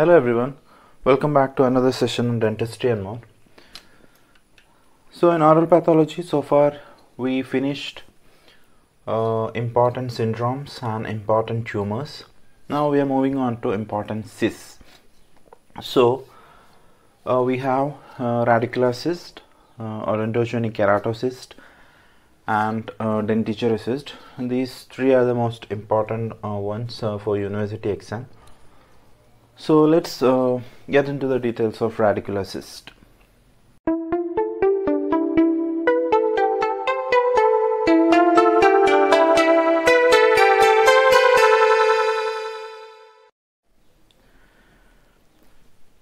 Hello everyone, welcome back to another session on dentistry and more. So in oral pathology, so far we finished important syndromes and important tumors. Now we are moving on to important cysts. So we have radicular cyst, odontogenic keratocyst and dentigerous cyst. And these three are the most important ones for university exam. So let's get into the details of radicular cyst.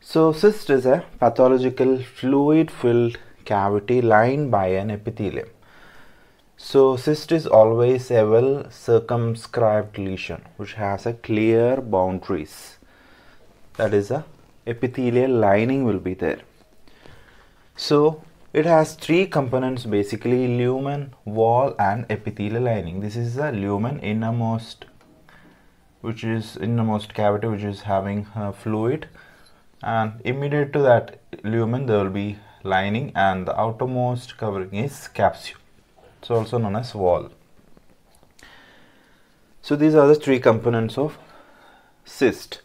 So cyst is a pathological fluid-filled cavity lined by an epithelium. So cyst is always a well-circumscribed lesion which has a clear boundaries. That is, a epithelial lining will be there. So it has three components basically: lumen, wall and epithelial lining. This is the lumen, innermost cavity which is having fluid, and immediate to that lumen there will be lining, and the outermost covering is capsule. It's also known as wall. So these are the three components of cyst.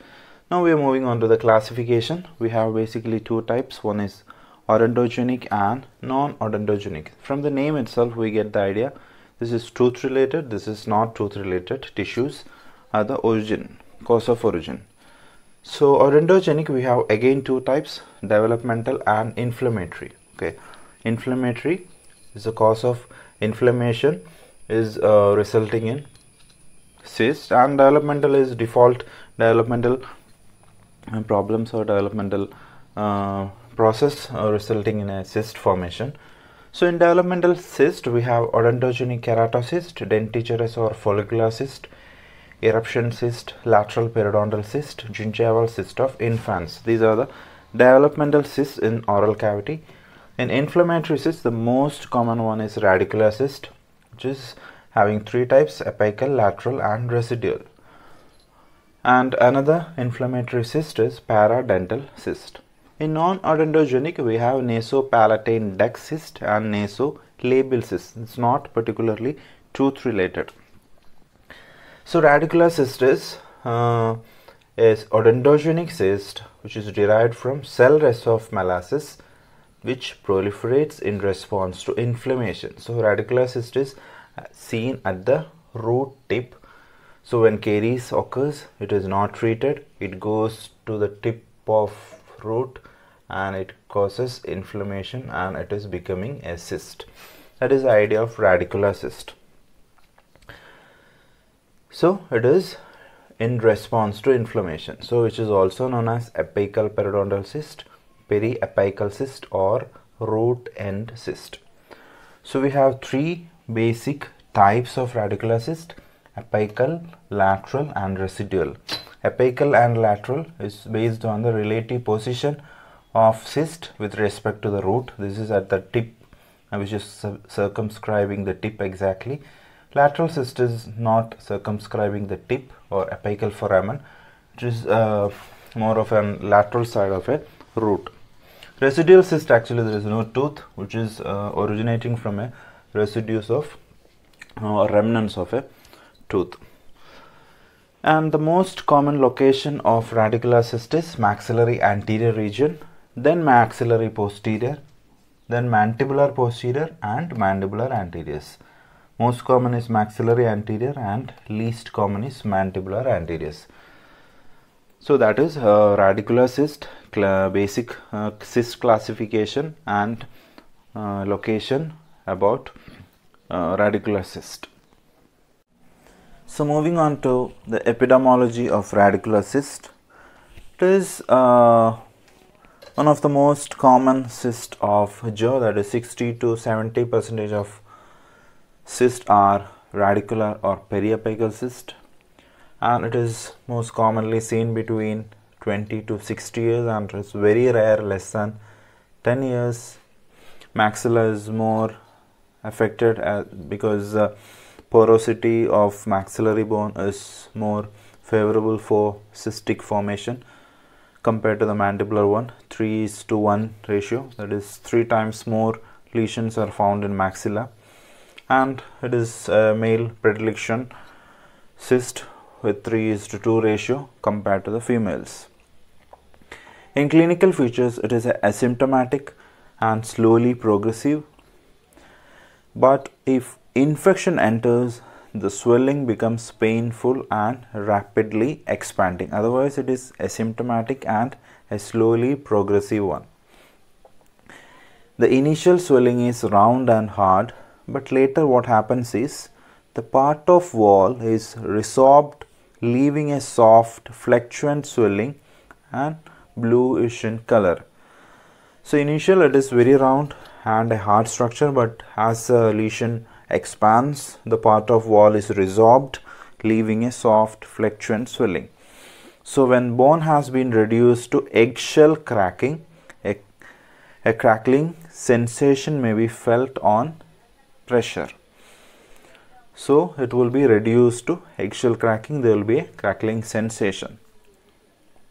Now we are moving on to the classification. We have basically two types. One is odontogenic and non-odontogenic. From the name itself we get the idea. This is tooth related, this is not tooth related. Tissues are the origin, cause of origin. So odontogenic, we have again two types, developmental and inflammatory. Okay, inflammatory is the cause of inflammation is resulting in cyst, and developmental is default developmental problems or developmental process resulting in a cyst formation. So in developmental cyst we have odontogenic keratocyst, dentigerous or follicular cyst, eruption cyst, lateral periodontal cyst, gingival cyst of infants. These are the developmental cysts in oral cavity. In inflammatory cyst, the most common one is radicular cyst, which is having three types: apical, lateral and residual. And another inflammatory cyst is paradental cyst. In non-odontogenic, we have nasopalatine duct cyst and nasolabial cyst. It's not particularly tooth related. So radicular cyst is odontogenic cyst, which is derived from cell rest of Malassez, which proliferates in response to inflammation. So radicular cyst is seen at the root tip. So when caries occurs, it is not treated, it goes to the tip of root and it causes inflammation and it is becoming a cyst. That is the idea of radicular cyst. So it is in response to inflammation, so which is also known as apical periodontal cyst, periapical cyst or root end cyst. So we have three basic types of radicular cyst: apical, lateral and residual. Apical and lateral is based on the relative position of cyst with respect to the root. This is at the tip, which is circumscribing the tip exactly. Lateral cyst is not circumscribing the tip or apical foramen, which is more of an lateral side of a root. Residual cyst, actually there is no tooth, which is originating from a residues of or remnants of a tooth. And the most common location of radicular cyst is maxillary anterior region, then maxillary posterior, then mandibular posterior and mandibular anteriors. Most common is maxillary anterior and least common is mandibular anteriors. So that is radicular cyst, basic cyst classification and location about radicular cyst. So moving on to the epidemiology of radicular cyst. It is one of the most common cyst of jaw, that is 60% to 70% of cysts are radicular or periapical cyst, and it is most commonly seen between 20 to 60 years and it is very rare less than 10 years. Maxilla is more affected because porosity of maxillary bone is more favorable for cystic formation, compared to the mandibular one, 3:1 ratio. That is 3 times more lesions are found in maxilla, and it is a male predilection cyst with 3:2 ratio compared to the females. In clinical features, it is asymptomatic and slowly progressive, but if infection enters, the swelling becomes painful and rapidly expanding. Otherwise, it is asymptomatic and a slowly progressive one. The initial swelling is round and hard, but later what happens is the part of wall is resorbed, leaving a soft fluctuant swelling and bluish in color. So initial it is very round and a hard structure, but as the lesion expands, the part of wall is resorbed, leaving a soft fluctuant swelling. So when bone has been reduced to eggshell cracking, a crackling sensation may be felt on pressure. So it will be reduced to eggshell cracking, there will be a crackling sensation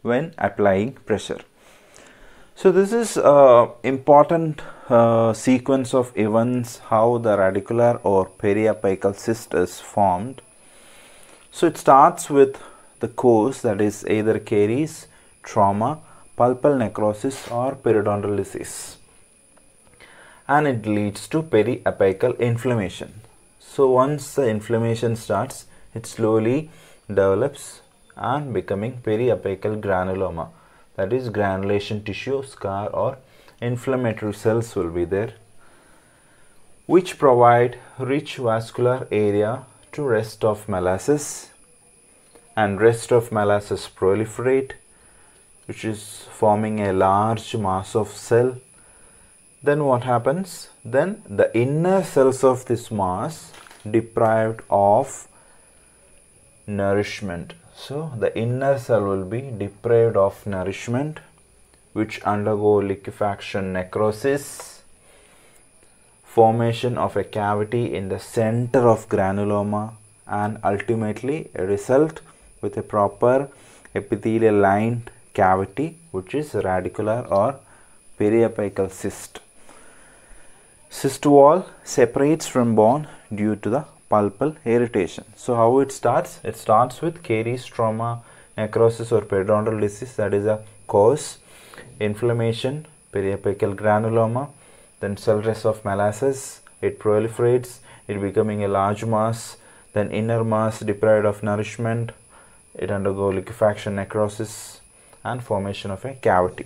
when applying pressure. So this is an important sequence of events, how the radicular or periapical cyst is formed. So it starts with the cause, that is either caries, trauma, pulpal necrosis or periodontal disease, and it leads to periapical inflammation. So once the inflammation starts, it slowly develops and becoming periapical granuloma. That is granulation tissue, scar or inflammatory cells will be there, which provide rich vascular area to rest of Malassez, and rest of Malassez proliferate, which is forming a large mass of cell. Then what happens? Then the inner cells of this mass deprived of nourishment. So the inner cell will be deprived of nourishment, which undergo liquefaction necrosis, formation of a cavity in the center of granuloma, and ultimately a result with a proper epithelial lined cavity, which is radicular or periapical cyst. Cyst wall separates from bone due to the pulpal irritation. So how it starts? It starts with caries, trauma, necrosis or periodontal disease, that is a cause, inflammation, periapical granuloma, then cell rest of Malassez, it proliferates, it becoming a large mass, then inner mass deprived of nourishment, it undergo liquefaction necrosis and formation of a cavity.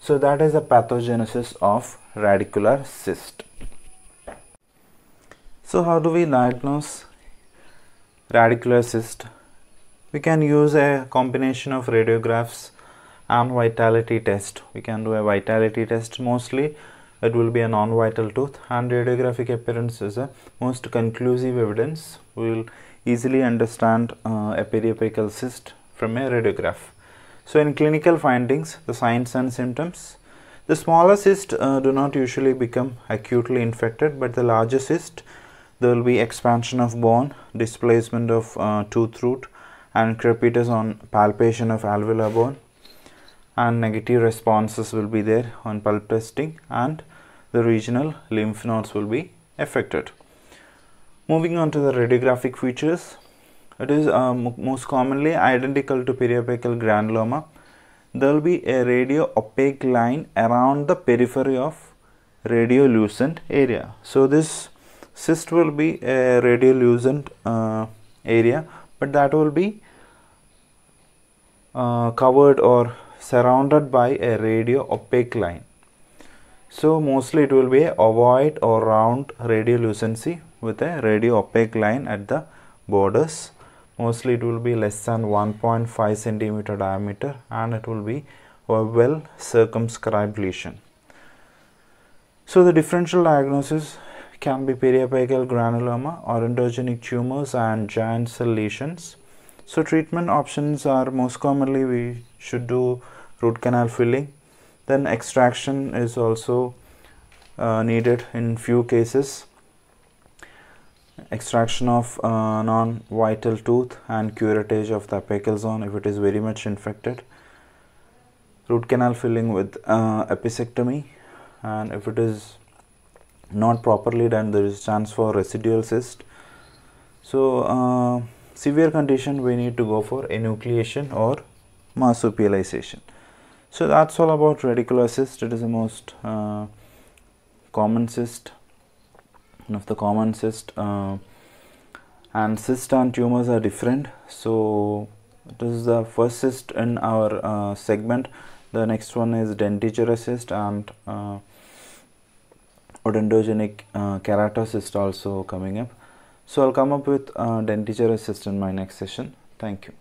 So that is the pathogenesis of radicular cyst. So how do we diagnose radicular cyst? We can use a combination of radiographs and vitality test. We can do a vitality test mostly. It will be a non-vital tooth, and radiographic appearance is the most conclusive evidence. We will easily understand a periapical cyst from a radiograph. So in clinical findings, the signs and symptoms. The smaller cysts do not usually become acutely infected, but the larger cyst, there will be expansion of bone, displacement of tooth root and crepitus on palpation of alveolar bone, and negative responses will be there on pulp testing, and the regional lymph nodes will be affected. Moving on to the radiographic features, it is most commonly identical to periapical granuloma. There will be a radio-opaque line around the periphery of radiolucent area. So this cyst will be a radiolucent area, but that will be covered or surrounded by a radio-opaque line. So mostly it will be a ovoid or round radiolucency with a radio-opaque line at the borders. Mostly it will be less than 1.5 centimeter diameter, and it will be a well circumscribed lesion. So the differential diagnosis can be periapical granuloma, odontogenic tumors and giant cell lesions. So treatment options are most commonly we should do root canal filling, then extraction is also needed in few cases, extraction of non-vital tooth and curettage of the apical zone if it is very much infected, root canal filling with episectomy, and if it is not properly done, there is chance for residual cyst. So severe condition, we need to go for enucleation or marsupialization. So that's all about radicular cyst. It is the most common cyst, one of the common cyst, and cysts and tumors are different. So it is the first cyst in our segment. The next one is dentigerous cyst and odontogenic keratocyst also coming up. So I'll come up with dentigerous cyst in my next session. Thank you.